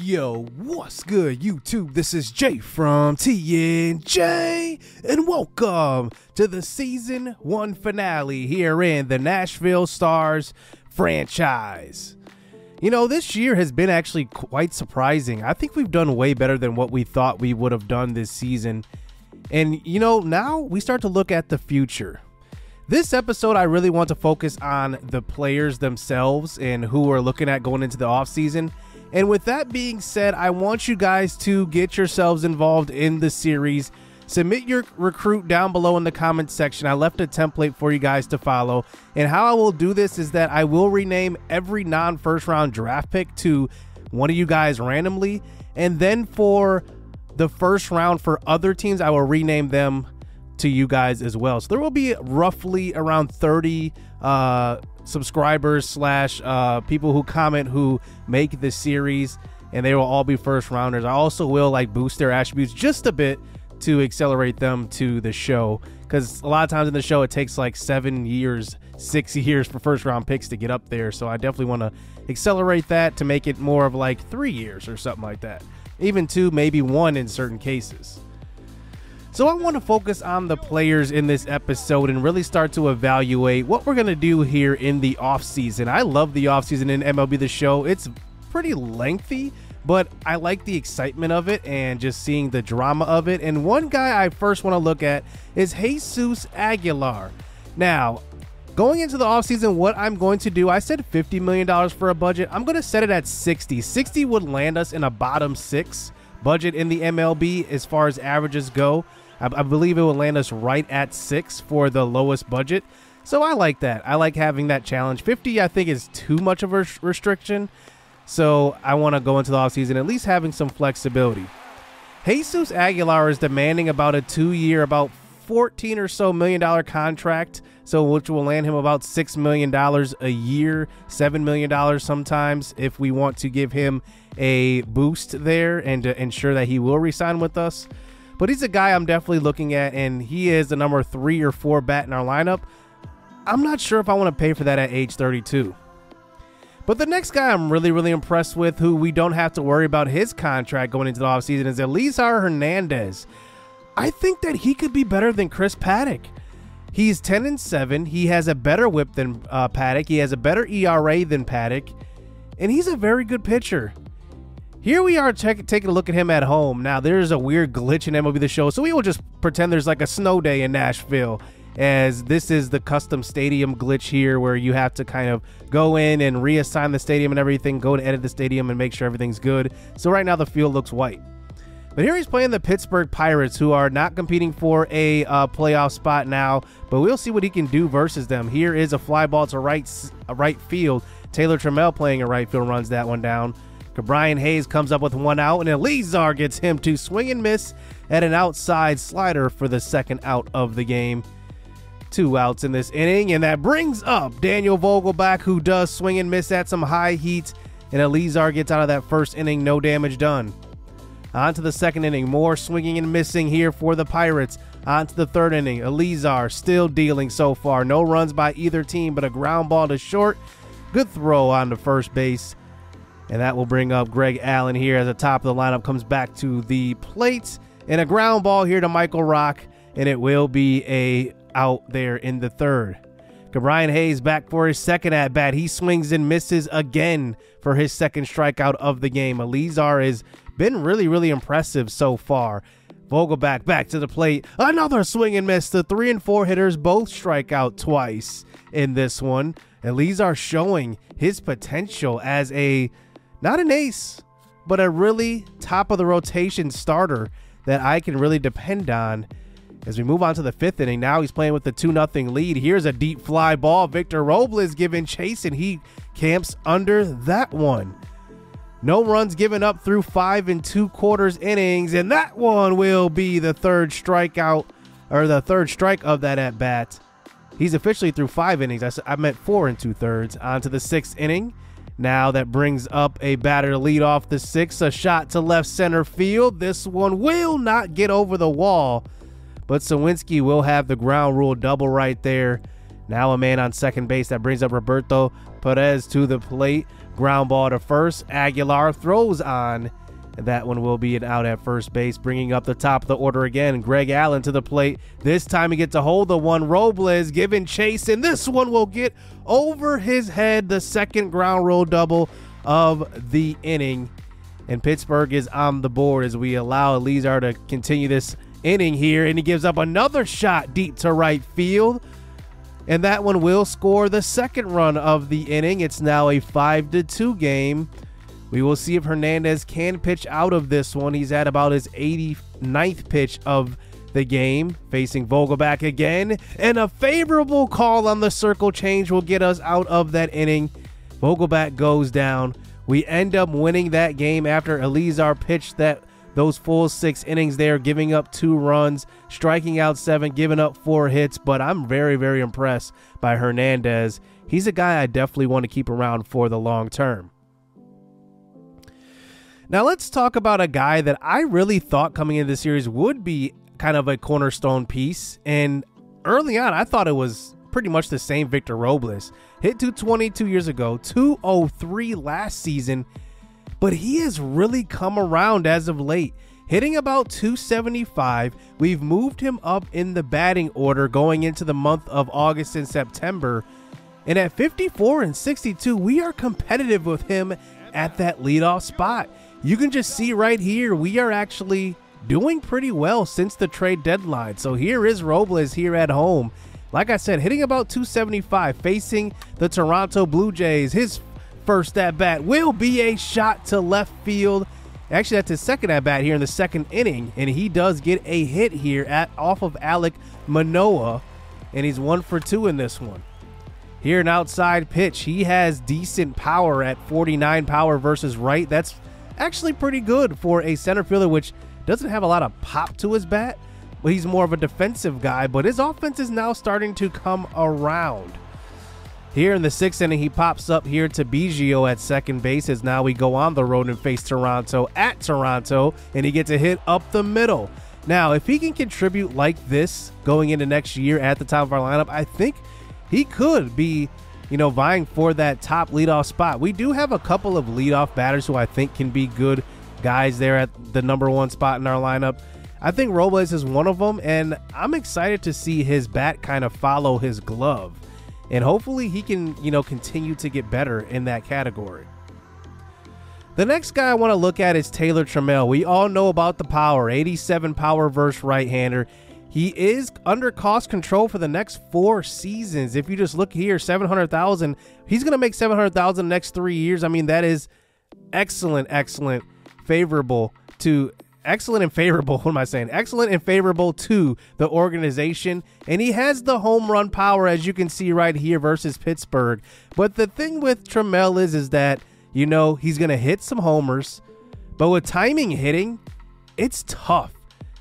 Yo, what's good YouTube? This is Jay from TNJ and welcome to the season one finale here in the Nashville Stars franchise. You know, this year has been actually quite surprising. I think we've done way better than what we thought we would have done this season. And you know, now we start to look at the future. This episode, I really want to focus on the players themselves and who we're looking at going into the offseason. And with that being said, I want you guys to get yourselves involved in the series. Submit your recruit down below in the comments section. I left a template for you guys to follow. And how I will do this is that I will rename every non-first round draft pick to one of you guys randomly. And then for the first round for other teams, I will rename them to you guys as well. So there will be roughly around 30 subscribers slash people who comment who make this series, and they will all be first rounders. I also will like boost their attributes just a bit to accelerate them to the show, because a lot of times in the show it takes like 7 years, 6 years for first round picks to get up there. So I definitely want to accelerate that to make it more of like 3 years or something like that, even 2, maybe 1 in certain cases. So I want to focus on the players in this episode and really start to evaluate what we're going to do here in the offseason. I love the offseason in MLB The Show. It's pretty lengthy, but I like the excitement of it and just seeing the drama of it. And one guy I first want to look at is Jesus Aguilar. Now, going into the offseason, what I'm going to do, I said $50 million for a budget. I'm going to set it at 60. 60 would land us in a bottom 6 budget in the MLB as far as averages go. I believe it will land us right at 6 for the lowest budget. So I like that. I like having that challenge. 50, I think, is too much of a restriction. So I want to go into the offseason at least having some flexibility. Jesus Aguilar is demanding about a 2-year, about $14 or so million contract, so which will land him about $6 million a year, $7 million sometimes if we want to give him a boost there and to ensure that he will resign with us. But he's a guy I'm definitely looking at, and he is the number 3 or 4 bat in our lineup. I'm not sure if I want to pay for that at age 32. But the next guy I'm really impressed with, who we don't have to worry about his contract going into the offseason, is Elizar Hernandez. I think that he could be better than Chris Paddock. He's 10-7. He has a better whip than Paddock. He has a better ERA than Paddock. And he's a very good pitcher. Here we are taking a look at him at home. Now, there's a weird glitch in MLB The Show, so we will just pretend there's like a snow day in Nashville, as this is the custom stadium glitch here where you have to kind of go in and reassign the stadium and everything, go and edit the stadium and make sure everything's good. So right now the field looks white. But here he's playing the Pittsburgh Pirates, who are not competing for a playoff spot now, but we'll see what he can do versus them. Here is a fly ball to right field. Taylor Trammell playing a right field runs that one down. Ke'Bryan Hayes comes up with 1 out, and Elizar gets him to swing and miss at an outside slider for the second out of the game. 2 outs in this inning, and that brings up Daniel Vogelbach, who does swing and miss at some high heat, and Elizar gets out of that first inning, no damage done. On to the second inning, more swinging and missing here for the Pirates. On to the third inning, Elizar still dealing so far. No runs by either team, but a ground ball to short. Good throw on to first base. And that will bring up Greg Allen here as the top of the lineup comes back to the plate. And a ground ball here to Michael Rock, and it will be a out there in the third. Ke'Bryan Hayes back for his second at-bat. He swings and misses again for his second strikeout of the game. Elizar has been really impressive so far. Vogelbach back to the plate. Another swing and miss. The 3 and 4 hitters both strike out twice in this one. Elizar showing his potential as a... not an ace, but a really top-of-the-rotation starter that I can really depend on. As we move on to the 5th inning, now he's playing with the 2-0 lead. Here's a deep fly ball. Victor Robles giving chase, and he camps under that one. No runs given up through 5 2/4 innings, and that one will be the third strikeout, or the third strike of that at-bat. He's officially through 5 innings. I meant 4 2/3. On to the 6th inning. Now that brings up a batter to lead off the 6th, a shot to left center field. This one will not get over the wall, but Suwinski will have the ground rule double right there. Now a man on second base. That brings up Roberto Perez to the plate. Ground ball to first. Aguilar throws on, and that one will be an out at first base, bringing up the top of the order again. Greg Allen to the plate. This time he gets to hold the one. Robles giving chase, and this one will get over his head. The second ground rule double of the inning. And Pittsburgh is on the board as we allow Elizar to continue this inning here. And he gives up another shot deep to right field. And that one will score the second run of the inning. It's now a 5-2 game. We will see if Hernandez can pitch out of this one. He's at about his 89th pitch of the game, facing Vogelbach again. And a favorable call on the circle change will get us out of that inning. Vogelbach goes down. We end up winning that game after Elizar pitched those full 6 innings there, giving up 2 runs, striking out 7, giving up 4 hits. But I'm very, very impressed by Hernandez. He's a guy I definitely want to keep around for the long term. Now let's talk about a guy that I really thought coming into the series would be kind of a cornerstone piece. And early on, I thought it was pretty much the same Victor Robles. Hit 220 2 years ago, 203 last season. But he has really come around as of late, hitting about 275. We've moved him up in the batting order going into the month of August and September. And at 54 and 62, we are competitive with him at that leadoff spot. You can just see right here, we are actually doing pretty well since the trade deadline. So here is Robles here at home. Like I said, hitting about 275, facing the Toronto Blue Jays. His first at-bat will be a shot to left field. Actually, that's his second at-bat here in the second inning, and he does get a hit here off of Alec Manoah, and he's 1 for 2 in this one. Here an outside pitch. He has decent power at 49 power versus right. That's actually pretty good for a center fielder, which doesn't have a lot of pop to his bat. But he's more of a defensive guy, but his offense is now starting to come around. Here in the 6th inning, he pops up here to Biggio at second base as now we go on the road and face Toronto at Toronto, and he gets a hit up the middle. Now, if he can contribute like this going into next year at the top of our lineup, I think he could be, vying for that top leadoff spot. We do have a couple of leadoff batters who I think can be good guys there at the number 1 spot in our lineup. I think Robles is one of them, and I'm excited to see his bat kind of follow his glove. And hopefully he can, continue to get better in that category. The next guy I want to look at is Taylor Trammell. We all know about the power, 87 power versus right-hander. He is under cost control for the next 4 seasons. If you just look here, $700,000. He's going to make $700,000 the next 3 years. I mean, that is excellent, favorable to... Excellent and favorable, what am I saying? Excellent and favorable to the organization. And he has the home run power, as you can see right here, versus Pittsburgh. But the thing with Trammell is that, he's going to hit some homers. But with timing hitting, it's tough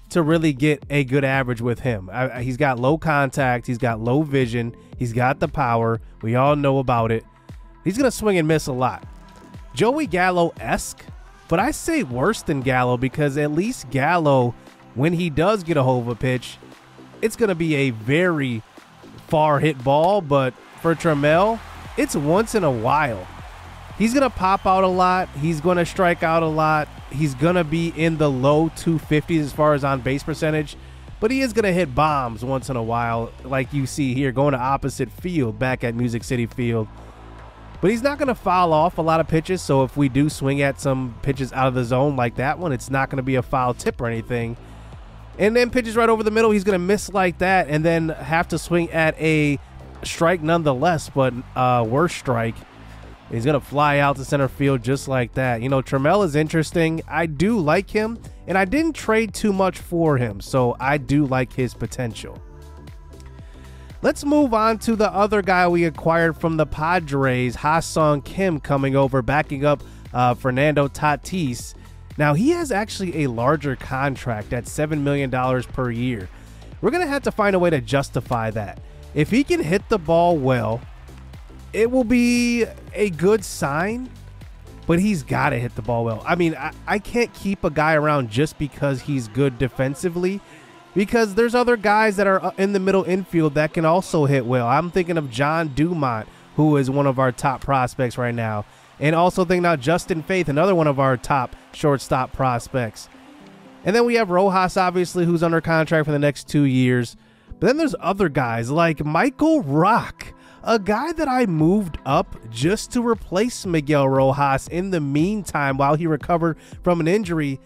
to really get a good average with him. He's got low contact. He's got low vision. He's got the power. We all know about it. He's going to swing and miss a lot. Joey Gallo-esque. But I say worse than Gallo because at least Gallo, when he does get a hold of a pitch, it's going to be a very far hit ball. But for Trammell, it's once in a while. He's going to pop out a lot. He's going to strike out a lot. He's going to be in the low 250s as far as on base percentage. But he is going to hit bombs once in a while, like you see here, going to opposite field back at Music City Field. But he's not going to foul off a lot of pitches, so if we do swing at some pitches out of the zone like that one, it's not going to be a foul tip or anything. And then pitches right over the middle, he's going to miss like that and then have to swing at a strike nonetheless, but worse strike. He's going to fly out to center field just like that. Trammell is interesting. I do like him, and I didn't trade too much for him, so I do like his potential. Let's move on to the other guy we acquired from the Padres, Ha-Sung Kim, coming over, backing up Fernando Tatis. Now, he has actually a larger contract at $7 million per year. We're going to have to find a way to justify that. If he can hit the ball well, it will be a good sign, but he's got to hit the ball well. I mean, I can't keep a guy around just because he's good defensively, because there's other guys that are in the middle infield that can also hit well. I'm thinking of John Dumont, who is one of our top prospects right now. And also thinking about Justin Faith, another one of our top shortstop prospects. And then we have Rojas, obviously, who's under contract for the next 2 years. But then there's other guys like Michael Rock, a guy that I moved up just to replace Miguel Rojas in the meantime while he recovered from an injury.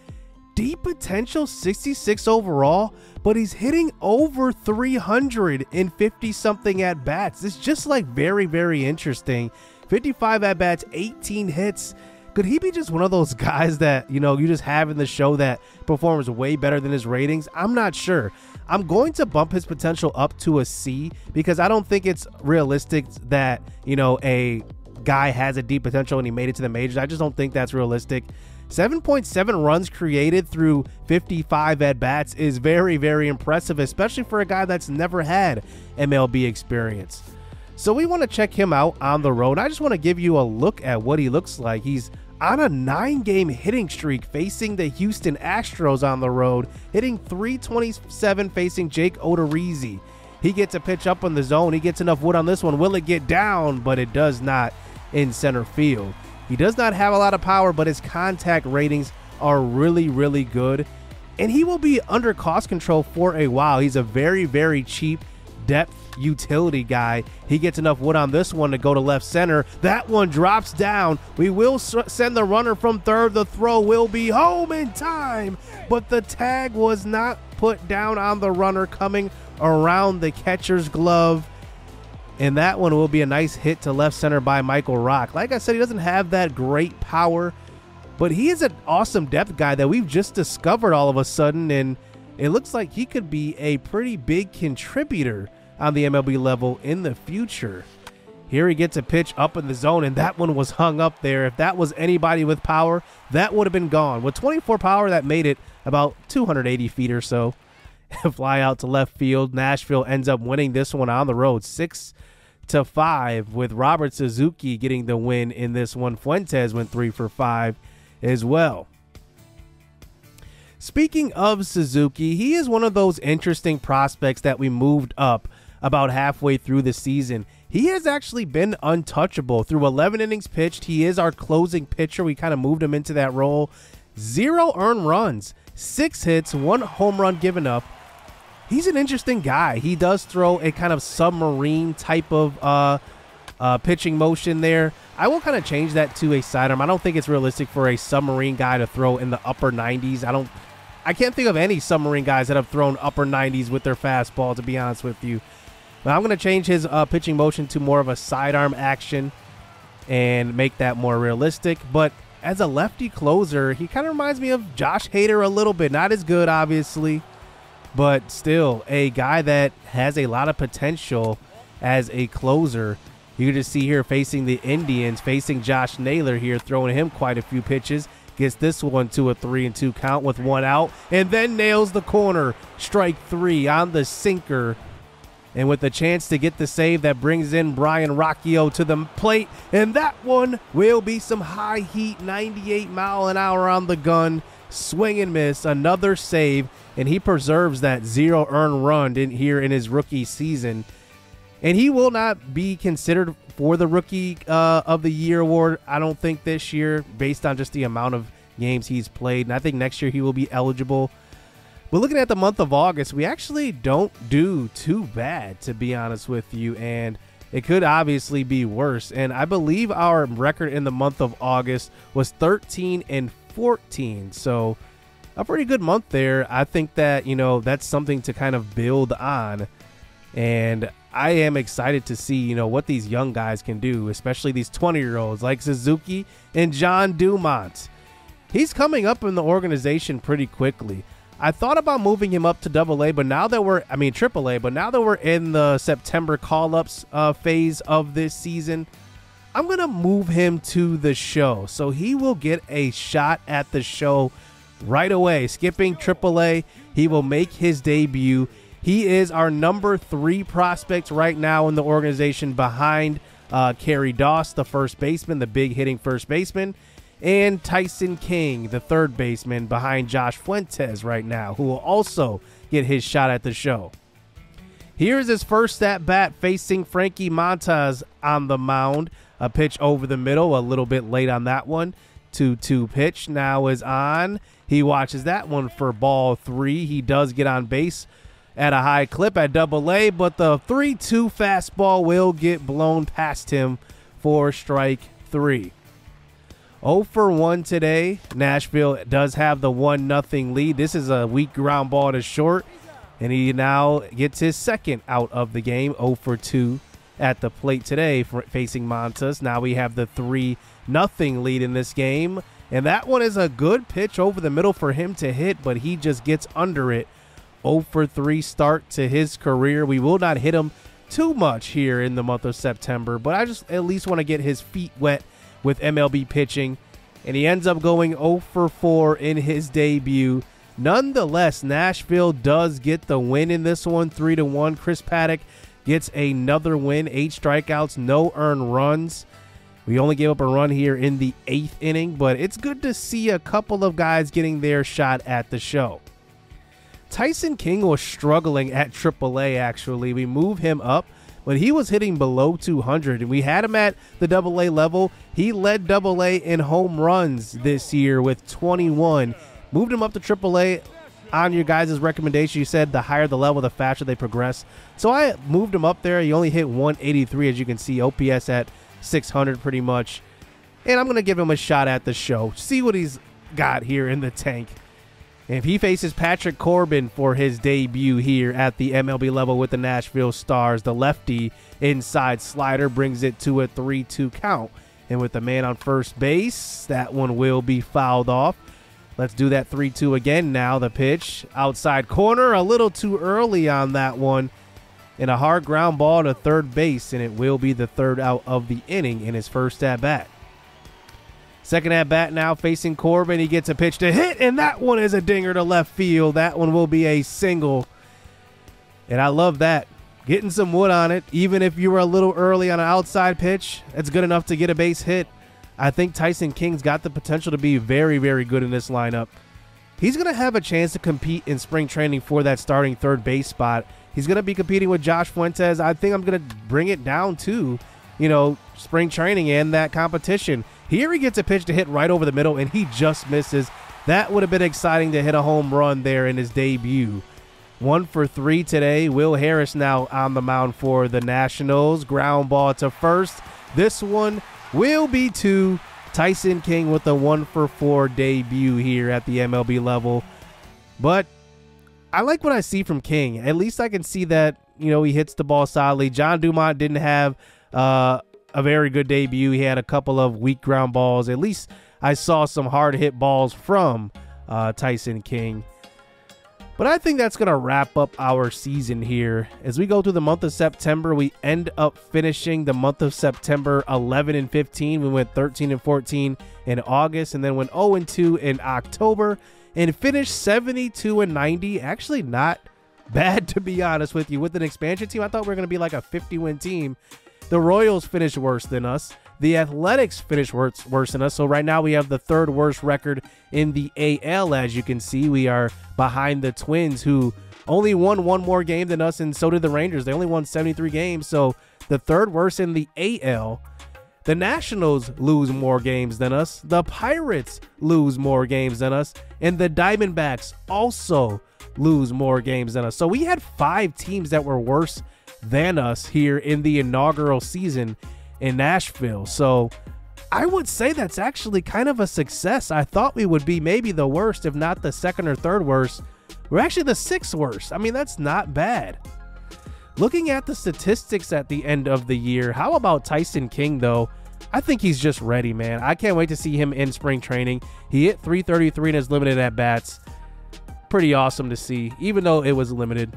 Deep potential, 66 overall, but he's hitting over 350 something at bats. It's just like very, very interesting. 55 at bats, 18 hits. Could he be just one of those guys that, you know, you just have in the show that performs way better than his ratings? I'm not sure. I'm going to bump his potential up to a C because I don't think it's realistic that, you know, a guy has a deep potential and he made it to the majors. I just don't think that's realistic. 7.7 runs created through 55 at-bats is very, very impressive, especially for a guy that's never had MLB experience. So we want to check him out on the road. I just want to give you a look at what he looks like. He's on a 9-game hitting streak facing the Houston Astros on the road, hitting .327 facing Jake Odorizzi. He gets a pitch up in the zone. He gets enough wood on this one. Will it get down? But it does not in center field. He does not have a lot of power, but his contact ratings are really, really good. And he will be under cost control for a while. He's a very, very cheap depth utility guy. He gets enough wood on this one to go to left center. That one drops down. We will send the runner from third. The throw will be home in time, but the tag was not put down on the runner coming around the catcher's glove. And that one will be a nice hit to left center by Michael Rock. Like I said, he doesn't have that great power, but he is an awesome depth guy that we've just discovered all of a sudden, and it looks like he could be a pretty big contributor on the MLB level in the future. Here he gets a pitch up in the zone, and that one was hung up there. If that was anybody with power, that would have been gone. With 24 power, that made it about 280 feet or so. Fly out to left field. Nashville ends up winning this one on the road, 6-5, with Robert Suzuki getting the win in this one. Fuentes went 3 for 5 as well. Speaking of Suzuki, he is one of those interesting prospects that we moved up about halfway through the season. He has actually been untouchable through 11 innings pitched. He is our closing pitcher. We kind of moved him into that role. 0 earned runs, 6 hits, 1 home run given up. He's an interesting guy. He does throw a kind of submarine type of pitching motion there. I will kind of change that to a sidearm. I don't think it's realistic for a submarine guy to throw in the upper 90s. I can't think of any submarine guys that have thrown upper 90s with their fastball, to be honest with you. But I'm going to change his pitching motion to more of a sidearm action and make that more realistic. But as a lefty closer, he kind of reminds me of Josh Hader a little bit. Not as good, obviously, but still a guy that has a lot of potential as a closer. You can just see here facing the Indians, facing Josh Naylor here, throwing him quite a few pitches. Gets this one to a 3-2 count with 1 out, and then nails the corner. Strike 3 on the sinker. And with a chance to get the save, that brings in Brian Rocchio to the plate. And that one will be some high heat, 98 mile an hour on the gun. Swing and miss, another save. And he preserves that 0 earned run in here in his rookie season. And he will not be considered for the Rookie of the Year award, I don't think, this year, based on just the amount of games he's played. And I think next year he will be eligible. But looking at the month of August, we actually don't do too bad, to be honest with you, and it could obviously be worse. And I believe our record in the month of August was 13-14, so a pretty good month there. I think that, you know, that's something to kind of build on, and I am excited to see, you know, what these young guys can do, especially these 20-year-olds like Suzuki and John Dumont. He's coming up in the organization pretty quickly. I thought about moving him up to AA, but now that we're, I mean, AAA, but now that we're in the September call-ups phase of this season, I'm going to move him to the show. So he will get a shot at the show right away. Skipping AAA, he will make his debut. He is our number 3 prospect right now in the organization behind Carey Doss, the first baseman, the big hitting first baseman, and Tyson King, the third baseman, behind Josh Fuentes right now, who will also get his shot at the show. Here's his first at bat facing Frankie Montas on the mound. a pitch over the middle, a little bit late on that one. 2-2 pitch now is on. He watches that one for ball three. He does get on base at a high clip at AA, but the 3-2 fastball will get blown past him for strike three. 0 for 1 today. Nashville does have the 1-0 lead. This is a weak ground ball to short, and he now gets his second out of the game. 0 for 2 at the plate today for facing Montas. Now we have the 3-0 lead in this game, and that one is a good pitch over the middle for him to hit, but he just gets under it. 0 for 3 start to his career. We will not hit him too much here in the month of September, but I just at least want to get his feet wet with MLB pitching, and he ends up going 0 for 4 in his debut. Nonetheless, Nashville does get the win in this one, 3-1. Chris Paddock gets another win, 8 strikeouts, no earned runs. We only gave up a run here in the 8th inning, but it's good to see a couple of guys getting their shot at the show. Tyson King was struggling at AAA, actually. We move him up, but he was hitting below 200, and we had him at the AA level. He led AA in home runs this year with 21. Moved him up to AAA on your guys' recommendation. You said the higher the level, the faster they progress. So I moved him up there. He only hit 183, as you can see, OPS at 600 pretty much. And I'm going to give him a shot at the show, see what he's got here in the tank. And if he faces Patrick Corbin for his debut here at the MLB level with the Nashville Stars, the lefty inside slider brings it to a 3-2 count. And with the man on first base, that one will be fouled off. Let's do that 3-2 again now. The pitch outside corner, a little too early on that one. And a hard ground ball to third base, and it will be the third out of the inning in his first at-bat. Second at bat now facing Corbin. He gets a pitch to hit, and that one is a dinger to left field. That one will be a single, and I love that. Getting some wood on it, even if you were a little early on an outside pitch, that's good enough to get a base hit. I think Tyson King's got the potential to be very, very good in this lineup. He's going to have a chance to compete in spring training for that starting third base spot. He's going to be competing with Josh Fuentes. I think I'm going to bring it down to, you know, spring training and that competition. Here he gets a pitch to hit right over the middle, and he just misses. That would have been exciting to hit a home run there in his debut. 1 for 3 today. Will Harris now on the mound for the Nationals. Ground ball to first. This one will be to Tyson King with a 1 for 4 debut here at the MLB level. But I like what I see from King. At least I can see that, you know, he hits the ball solidly. John Dumont didn't have a very good debut. He had a couple of weak ground balls. At least I saw some hard hit balls from Tyson King. But I think that's going to wrap up our season here. As we go through the month of September, we end up finishing the month of September 11-15. We went 13-14 in August, and then went 0-2 in October, and finished 72-90. Actually, not bad, to be honest with you. With an expansion team, I thought we were going to be like a 50-win team. The Royals finished worse than us. The Athletics finished worse than us. So right now we have the third worst record in the AL. As you can see, we are behind the Twins, who only won one more game than us, and so did the Rangers. They only won 73 games, so the third worst in the AL. The Nationals lose more games than us. The Pirates lose more games than us. And the Diamondbacks also lose more games than us. So we had 5 teams that were worse than us here in the inaugural season in Nashville. So I would say that's actually kind of a success. I thought we would be maybe the worst, if not the second or third worst. We're actually the 6th worst. I mean, that's not bad. Looking at the statistics at the end of the year, how about Tyson King, though? I think he's just ready, man. I can't wait to see him in spring training. He hit .333 in his limited at-bats. Pretty awesome to see, even though it was limited.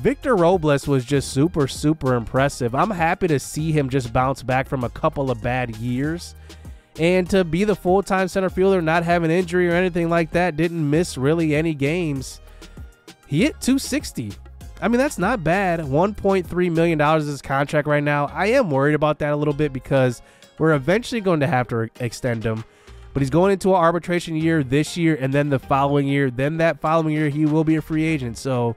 Victor Robles was just super, super impressive. I'm happy to see him just bounce back from a couple of bad years. And to be the full-time center fielder, not have an injury or anything like that, didn't miss really any games. He hit .260. I mean, that's not bad. $1.3 million is his contract right now. I am worried about that a little bit because we're eventually going to have to extend him. But he's going into an arbitration year this year, and then the following year. Then that following year, he will be a free agent. So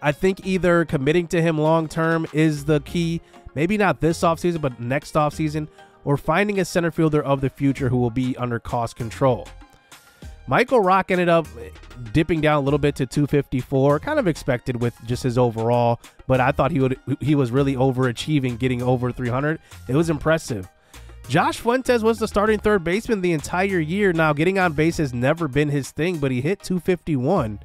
I think either committing to him long-term is the key maybe not this offseason, but next offseason, or finding a center fielder of the future who will be under cost control. Michael Rock ended up dipping down a little bit to 254, kind of expected with just his overall, but I thought he was really overachieving, getting over 300. It was impressive. Josh Fuentes was the starting third baseman the entire year. Now, getting on base has never been his thing, but he hit 251.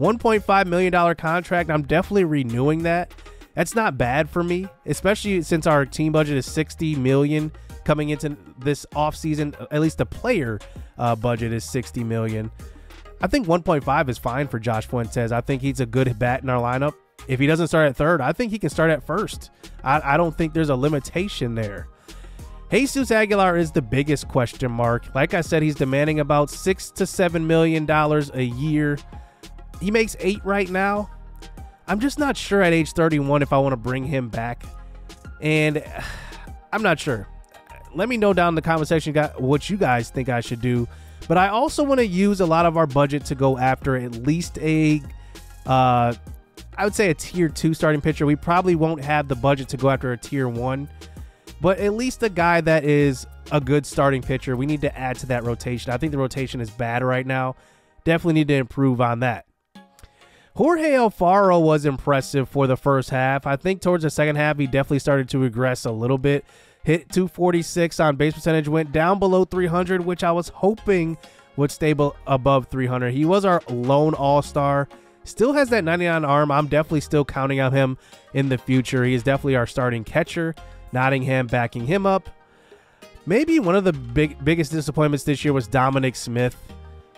$1.5 million contract. I'm definitely renewing that. That's not bad for me, especially since our team budget is $60 million coming into this offseason. At least the player budget is $60 million. I think 1.5 is fine for Josh Fuentes. I think he's a good bat in our lineup. If he doesn't start at third, I think he can start at first. I don't think there's a limitation there. Jesus Aguilar is the biggest question mark. Like I said, he's demanding about $6 to $7 million a year. He makes $8 right now. I'm just not sure at age 31 if I want to bring him back. And I'm not sure. Let me know down in the comment section what you guys think I should do. But I also want to use a lot of our budget to go after at least I would say a tier 2 starting pitcher. We probably won't have the budget to go after a tier 1. But at least a guy that is a good starting pitcher. We need to add to that rotation. I think the rotation is bad right now. Definitely need to improve on that. Jorge Alfaro was impressive for the first half. I think towards the second half, he definitely started to regress a little bit. Hit 246 on base percentage, went down below 300, which I was hoping would stay above 300. He was our lone all-star. Still has that 99 arm. I'm definitely still counting on him in the future. He is definitely our starting catcher. Nottingham backing him up. Maybe one of the biggest disappointments this year was Dominic Smith.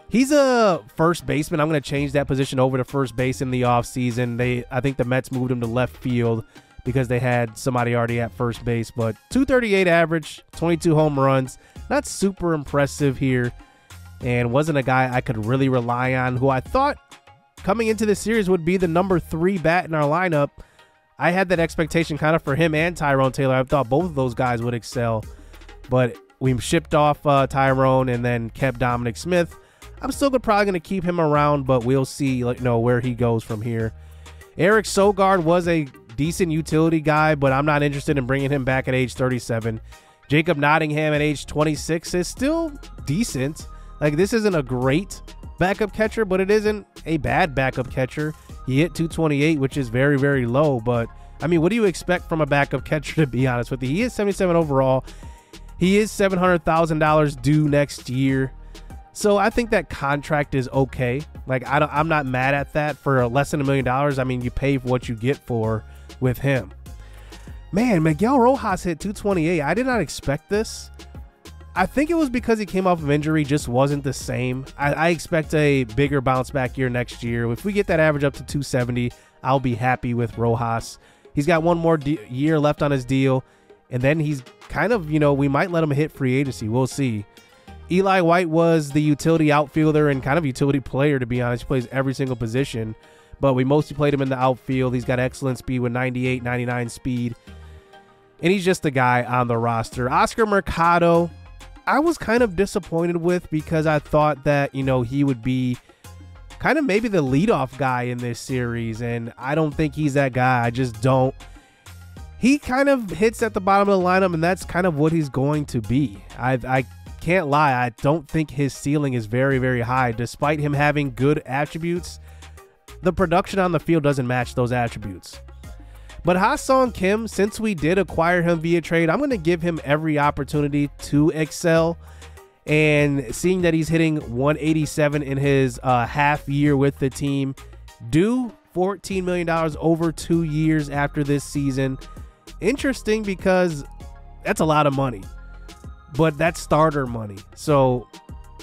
He's a first baseman. I'm going to change that position over to first base in the offseason. I think the Mets moved him to left field because they had somebody already at first base. But 238 average, 22 home runs. Not super impressive here. And wasn't a guy I could really rely on, who I thought coming into this series would be the number 3 bat in our lineup. I had that expectation kind of for him and Tyrone Taylor. I thought both of those guys would excel. But we shipped off Tyrone and then kept Dominic Smith. I'm still probably going to keep him around, but we'll see, like, you know, where he goes from here. Eric Sogard was a decent utility guy, but I'm not interested in bringing him back at age 37. Jacob Nottingham at age 26 is still decent. Like, this isn't a great backup catcher, but it isn't a bad backup catcher. He hit 228, which is very, very low. But, I mean, what do you expect from a backup catcher, to be honest with you? He is 77 overall. He is $700,000 due next year. So I think that contract is okay. Like, I'm not mad at that for less than $1 million. I mean, you pay for what you get for with him. Man, Miguel Rojas hit 228. I did not expect this. I think it was because he came off of injury, just wasn't the same. I expect a bigger bounce back year next year. If we get that average up to 270, I'll be happy with Rojas. He's got one more year left on his deal. And then he's kind of, you know, we might let him hit free agency. We'll see. Eli White was the utility outfielder and kind of utility player, to be honest. He plays every single position, but we mostly played him in the outfield. He's got excellent speed with 98, 99 speed, and he's just the guy on the roster. Oscar Mercado, I was kind of disappointed with, because I thought that, you know, he would be kind of maybe the leadoff guy in this series, and I don't think he's that guy. I just don't. He kind of hits at the bottom of the lineup, and that's kind of what he's going to be. I can't lie, I don't think his ceiling is very, very high. Despite him having good attributes, the production on the field doesn't match those attributes. But Ha-Sung Kim, since we did acquire him via trade, I'm going to give him every opportunity to excel. And seeing that he's hitting 187 in his half year with the team, due $14 million over 2 years after this season. Interesting, because that's a lot of money. But that's starter money. So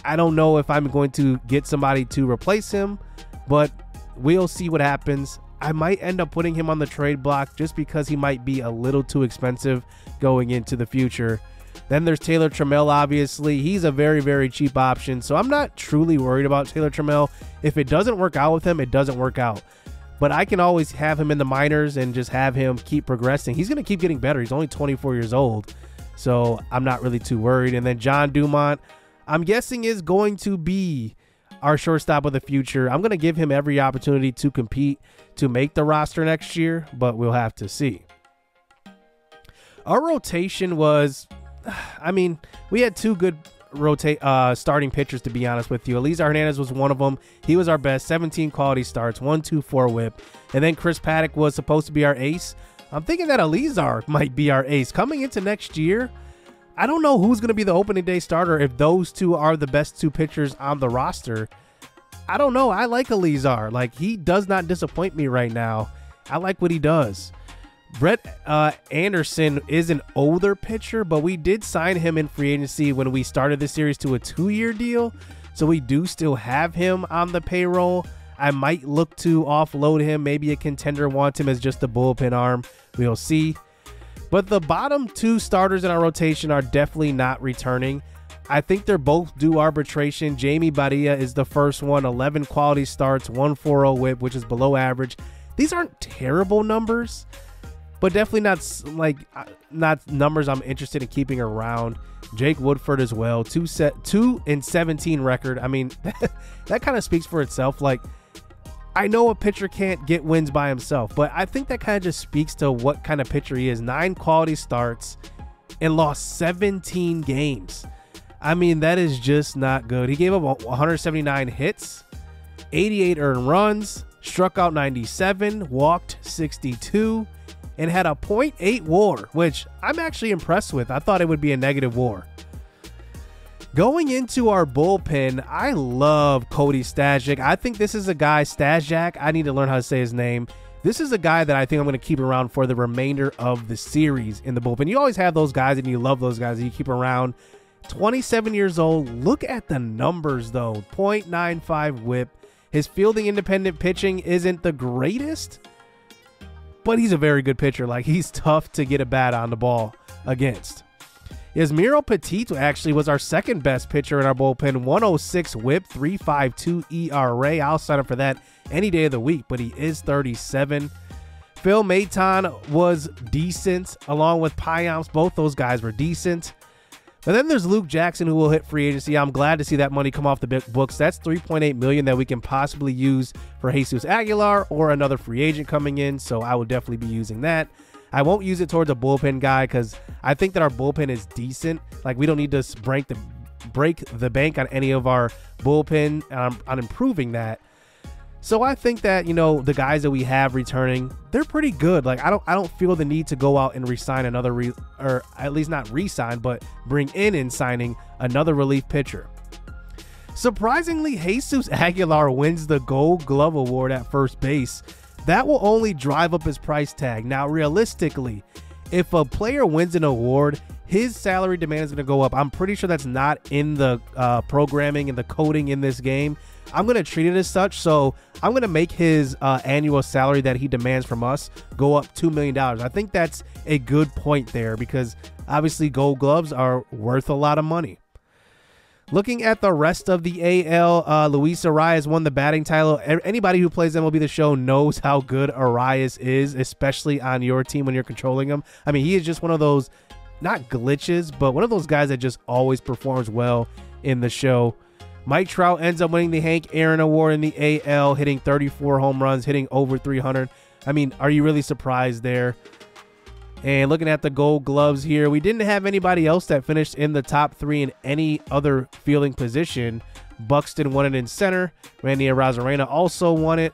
I don't know if I'm going to get somebody to replace him, but we'll see what happens. I might end up putting him on the trade block, just because he might be a little too expensive going into the future. Then there's Taylor Trammell, obviously. He's a very, very cheap option. So I'm not truly worried about Taylor Trammell. If it doesn't work out with him, it doesn't work out. But I can always have him in the minors and just have him keep progressing. He's going to keep getting better. He's only 24 years old. So I'm not really too worried. And then John Dumont, I'm guessing, is going to be our shortstop of the future. I'm going to give him every opportunity to compete to make the roster next year, but we'll have to see. Our rotation was, I mean, we had two good starting pitchers, to be honest with you. Elizar Hernandez was one of them. He was our best. 17 quality starts, 1.24 whip. And then Chris Paddock was supposed to be our ace. I'm thinking that Elizar might be our ace. Coming into next year, I don't know who's going to be the opening day starter if those two are the best two pitchers on the roster. I don't know. I like Elizar. Like, he does not disappoint me right now. I like what he does. Brett Anderson is an older pitcher, but we did sign him in free agency when we started the series to a 2-year deal. So we do still have him on the payroll. I might look to offload him. Maybe a contender wants him as just a bullpen arm. We'll see. But the bottom two starters in our rotation are definitely not returning. I think they're both due arbitration. Jamie Badia is the first one. 11 quality starts, 1.40 whip, which is below average. These aren't terrible numbers, but definitely not numbers I'm interested in keeping around. Jake Woodford as well, 2-17 record. I mean, that kind of speaks for itself. Like, I know a pitcher can't get wins by himself, but I think that kind of just speaks to what kind of pitcher he is. 9 quality starts and lost 17 games. I mean, that is just not good. He gave up 179 hits, 88 earned runs, struck out 97, walked 62, and had a .8 WAR, which I'm actually impressed with. I thought it would be a negative WAR. Going into our bullpen, I love Cody Stajic. I think this is a guy, Stajic, I need to learn how to say his name. This is a guy that I think I'm going to keep around for the remainder of the series in the bullpen. You always have those guys, and you love those guys that you keep around. 27 years old. Look at the numbers, though. .95 whip. His fielding independent pitching isn't the greatest, but he's a very good pitcher. Like, he's tough to get a bat on the ball against. Yasmiro Petit actually was our second best pitcher in our bullpen. 1.06 whip, 3.52 ERA. I'll sign up for that any day of the week, but he is 37. Phil Maton was decent, along with Piamps. Both those guys were decent. And then there's Luke Jackson, who will hit free agency. I'm glad to see that money come off the books. That's $3.8 million that we can possibly use for Jesus Aguilar or another free agent coming in, so I will definitely be using that. I won't use it towards a bullpen guy because I think that our bullpen is decent. Like, we don't need to break the bank on any of our bullpen, and I'm improving that. So I think that, you know, the guys that we have returning, they're pretty good. Like, I don't feel the need to go out and re-sign another, or at least not re-sign, but bring in and signing another relief pitcher. Surprisingly, Jesus Aguilar wins the Gold Glove Award at first base. That will only drive up his price tag. Now, realistically, if a player wins an award, his salary demand is going to go up. I'm pretty sure that's not in the programming and the coding in this game. I'm going to treat it as such, so I'm going to make his annual salary that he demands from us go up $2 million. I think that's a good point there because obviously Gold Gloves are worth a lot of money. Looking at the rest of the AL, Luis Arias won the batting title. Anybody who plays MLB The Show knows how good Arias is, especially on your team when you're controlling him. I mean, he is just one of those, not glitches, but one of those guys that just always performs well in the show. Mike Trout ends up winning the Hank Aaron Award in the AL, hitting 34 home runs, hitting over 300. I mean, are you really surprised there? And looking at the Gold Gloves here, we didn't have anybody else that finished in the top 3 in any other fielding position. Buxton won it in center. Randy Arozarena also won it.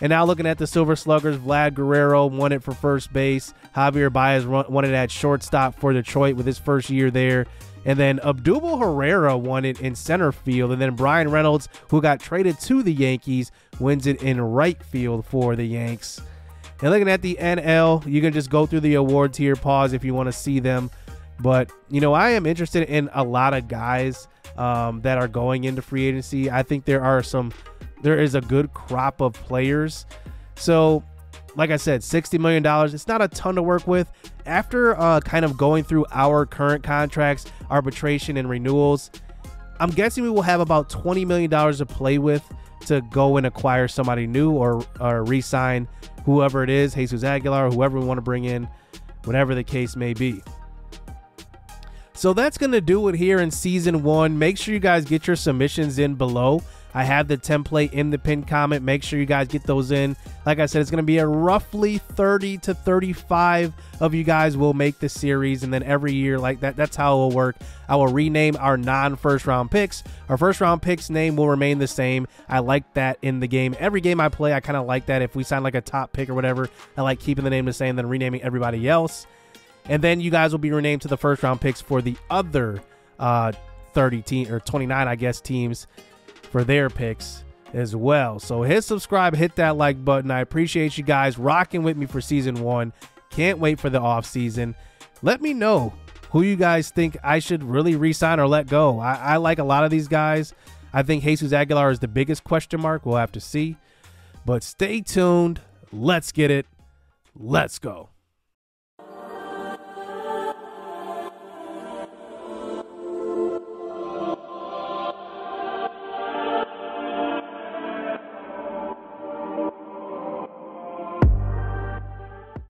And now looking at the Silver Sluggers, Vlad Guerrero won it for first base. Javier Baez won it at shortstop for Detroit with his first year there. And then Odubel Herrera won it in center field. And then Brian Reynolds, who got traded to the Yankees, wins it in right field for the Yanks. And looking at the NL, you can just go through the awards here, pause if you want to see them. But, you know, I am interested in a lot of guys that are going into free agency. I think there is a good crop of players. So, like I said, $60 million. It's not a ton to work with. After kind of going through our current contracts, arbitration, and renewals, I'm guessing we will have about $20 million to play with to go and acquire somebody new or re-sign whoever it is, Jesus Aguilar, whoever we want to bring in, whatever the case may be. So that's going to do it here in Season 1. Make sure you guys get your submissions in below. I have the template in the pinned comment. Make sure you guys get those in. Like I said, it's going to be a roughly 30 to 35 of you guys will make the series, and then every year like that, that's how it will work. I will rename our non-first round picks. Our first round picks name will remain the same. I like that in the game. Every game I play, I kind of like that. If we sign like a top pick or whatever, I like keeping the name the same, then renaming everybody else. And then you guys will be renamed to the first round picks for the other 30 team or 29, I guess, teams for their picks as well. So hit subscribe, hit that like button. I appreciate you guys rocking with me for season one. Can't wait for the off season. Let me know who you guys think I should really re-sign or let go. I like a lot of these guys. I think Jesus Aguilar is the biggest question mark. We'll have to see, but stay tuned. Let's get it. Let's go.